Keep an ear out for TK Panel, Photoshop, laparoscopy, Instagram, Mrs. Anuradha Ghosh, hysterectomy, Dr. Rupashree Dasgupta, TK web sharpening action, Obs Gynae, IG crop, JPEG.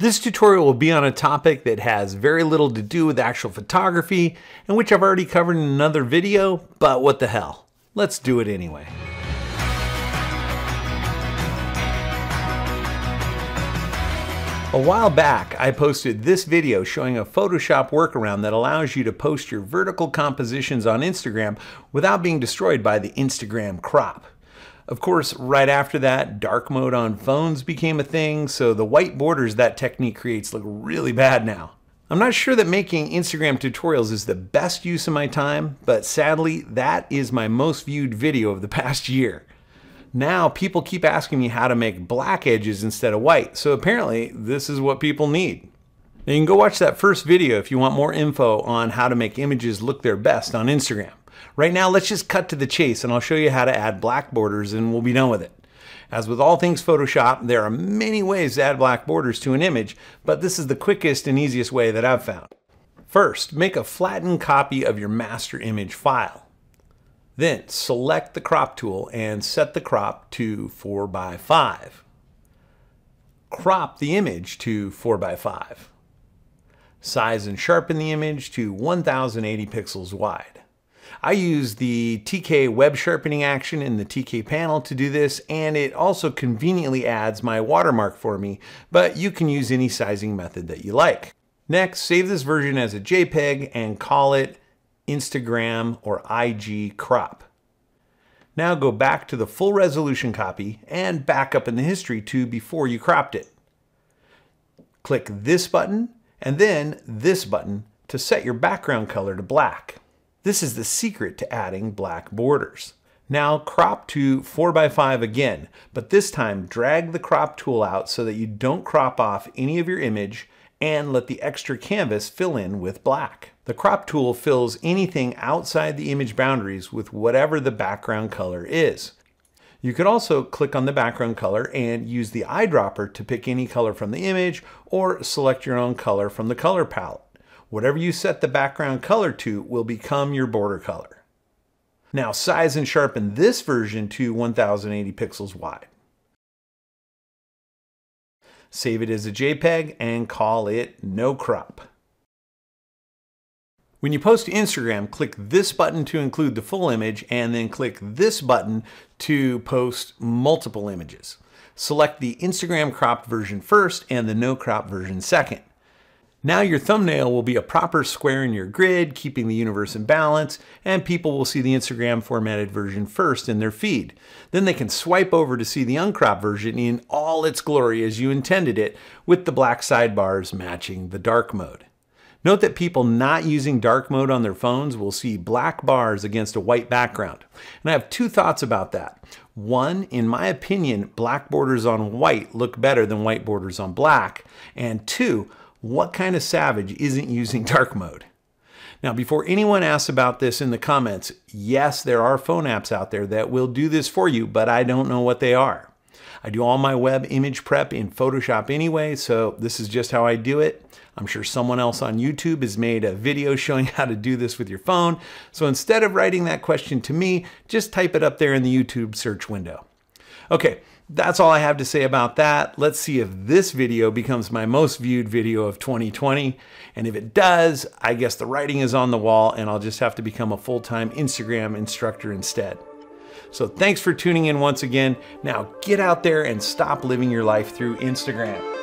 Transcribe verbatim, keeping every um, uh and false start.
This tutorial will be on a topic that has very little to do with actual photography and which I've already covered in another video, but what the hell, let's do it anyway. A while back, I posted this video showing a Photoshop workaround that allows you to post your vertical compositions on Instagram without being destroyed by the Instagram crop. Of course, right after that, dark mode on phones became a thing, so the white borders that technique creates look really bad now. I'm not sure that making Instagram tutorials is the best use of my time, but sadly, that is my most viewed video of the past year. Now, people keep asking me how to make black edges instead of white, so apparently, this is what people need. Now, you can go watch that first video if you want more info on how to make images look their best on Instagram. Right now, let's just cut to the chase and I'll show you how to add black borders and we'll be done with it. As with all things Photoshop, there are many ways to add black borders to an image, but this is the quickest and easiest way that I've found. First, make a flattened copy of your master image file. Then, select the crop tool and set the crop to four by five. Crop the image to four by five. Size and sharpen the image to one thousand eighty pixels wide. I use the T K web sharpening action in the T K panel to do this, and it also conveniently adds my watermark for me, but you can use any sizing method that you like. Next, save this version as a JPEG and call it Instagram or I G crop. Now go back to the full resolution copy and back up in the history to before you cropped it. Click this button and then this button to set your background color to black. This is the secret to adding black borders. Now crop to four by five again, but this time drag the crop tool out so that you don't crop off any of your image and let the extra canvas fill in with black. The crop tool fills anything outside the image boundaries with whatever the background color is. You could also click on the background color and use the eyedropper to pick any color from the image or select your own color from the color palette. Whatever you set the background color to will become your border color. Now size and sharpen this version to one thousand eighty pixels wide. Save it as a JPEG and call it No Crop. When you post to Instagram, click this button to include the full image and then click this button to post multiple images. Select the Instagram cropped version first and the No Crop version second. Now your thumbnail will be a proper square in your grid, keeping the universe in balance, and people will see the Instagram formatted version first in their feed. Then they can swipe over to see the uncropped version in all its glory as you intended it, with the black sidebars matching the dark mode. Note that people not using dark mode on their phones will see black bars against a white background. And I have two thoughts about that. One, in my opinion, black borders on white look better than white borders on black. And two, what kind of savage isn't using dark mode? Now, before anyone asks about this in the comments, yes, there are phone apps out there that will do this for you, but I don't know what they are. I do all my web image prep in Photoshop anyway, so this is just how I do it. I'm sure someone else on YouTube has made a video showing how to do this with your phone. So instead of writing that question to me, just type it up there in the YouTube search window. Okay, that's all I have to say about that. Let's see if this video becomes my most viewed video of twenty twenty. And if it does, I guess the writing is on the wall and I'll just have to become a full-time Instagram instructor instead. So thanks for tuning in once again. Now get out there and stop living your life through Instagram.